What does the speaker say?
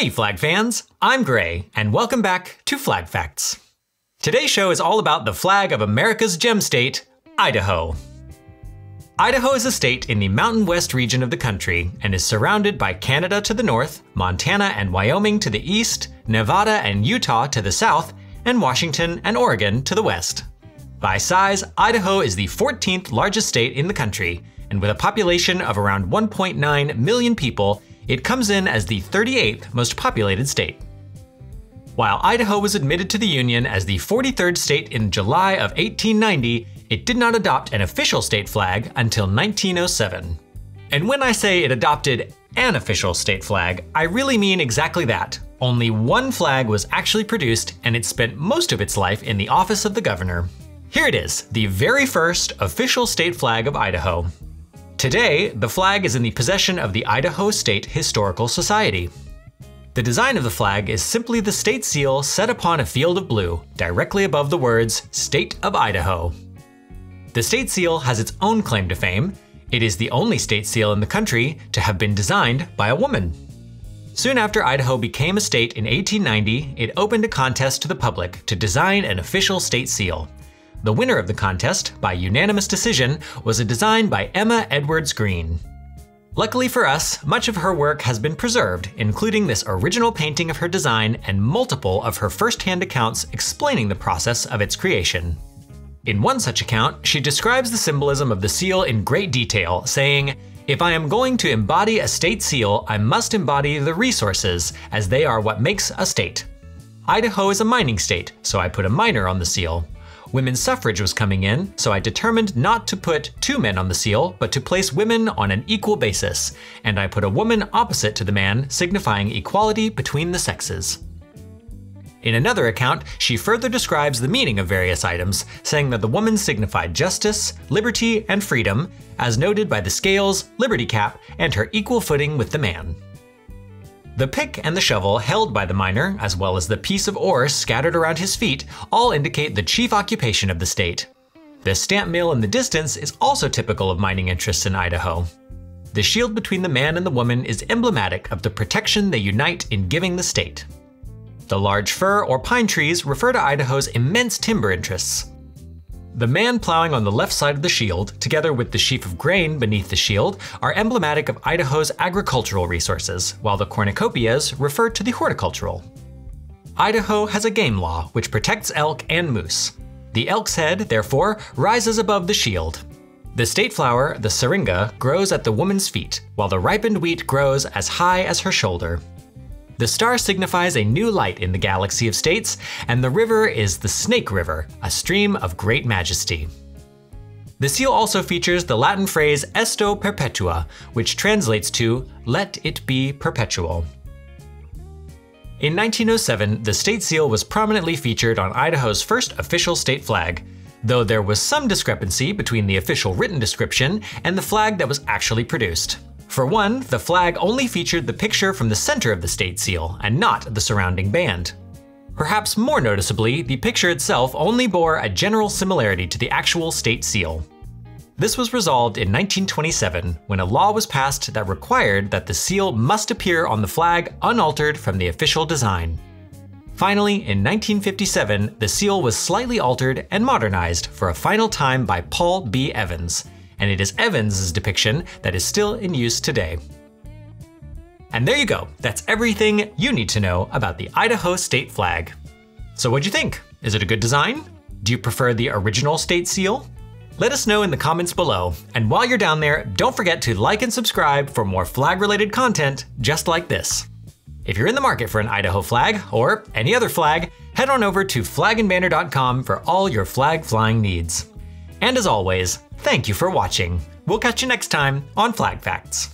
Hey Flag fans, I'm Gray, and welcome back to Flag Facts. Today's show is all about the flag of America's gem state, Idaho. Idaho is a state in the Mountain West region of the country and is surrounded by Canada to the north, Montana and Wyoming to the east, Nevada and Utah to the south, and Washington and Oregon to the west. By size, Idaho is the 14th largest state in the country, and with a population of around 1.9 million people, it comes in as the 38th most populated state. While Idaho was admitted to the Union as the 43rd state in July of 1890, it did not adopt an official state flag until 1907. And when I say it adopted an official state flag, I really mean exactly that. Only one flag was actually produced, and it spent most of its life in the office of the governor. Here it is, the very first official state flag of Idaho. Today, the flag is in the possession of the Idaho State Historical Society. The design of the flag is simply the state seal set upon a field of blue, directly above the words, State of Idaho. The state seal has its own claim to fame. It is the only state seal in the country to have been designed by a woman. Soon after Idaho became a state in 1890, it opened a contest to the public to design an official state seal. The winner of the contest, by unanimous decision, was a design by Emma Edwards Green. Luckily for us, much of her work has been preserved, including this original painting of her design and multiple of her first-hand accounts explaining the process of its creation. In one such account, she describes the symbolism of the seal in great detail, saying, "If I am going to embody a state seal, I must embody the resources, as they are what makes a state. Idaho is a mining state, so I put a miner on the seal. Women's suffrage was coming in, so I determined not to put two men on the seal, but to place women on an equal basis, and I put a woman opposite to the man, signifying equality between the sexes." In another account, she further describes the meaning of various items, saying that the woman signified justice, liberty, and freedom, as noted by the scales, liberty cap, and her equal footing with the man. The pick and the shovel held by the miner, as well as the piece of ore scattered around his feet, all indicate the chief occupation of the state. The stamp mill in the distance is also typical of mining interests in Idaho. The shield between the man and the woman is emblematic of the protection they unite in giving the state. The large fir or pine trees refer to Idaho's immense timber interests. The man plowing on the left side of the shield, together with the sheaf of grain beneath the shield, are emblematic of Idaho's agricultural resources, while the cornucopias refer to the horticultural. Idaho has a game law which protects elk and moose. The elk's head, therefore, rises above the shield. The state flower, the syringa, grows at the woman's feet, while the ripened wheat grows as high as her shoulder. The star signifies a new light in the galaxy of states, and the river is the Snake River, a stream of great majesty. The seal also features the Latin phrase Esto Perpetua, which translates to, let it be perpetual. In 1907, the state seal was prominently featured on Idaho's first official state flag, though there was some discrepancy between the official written description and the flag that was actually produced. For one, the flag only featured the picture from the center of the state seal, and not the surrounding band. Perhaps more noticeably, the picture itself only bore a general similarity to the actual state seal. This was resolved in 1927, when a law was passed that required that the seal must appear on the flag unaltered from the official design. Finally, in 1957, the seal was slightly altered and modernized for a final time by Paul B. Evans, and it is Evans' depiction that is still in use today. And there you go, that's everything you need to know about the Idaho state flag. So what'd you think? Is it a good design? Do you prefer the original state seal? Let us know in the comments below, and while you're down there, don't forget to like and subscribe for more flag-related content just like this. If you're in the market for an Idaho flag, or any other flag, head on over to FlagandBanner.com for all your flag flying needs. And as always, thank you for watching. We'll catch you next time on Flag Facts.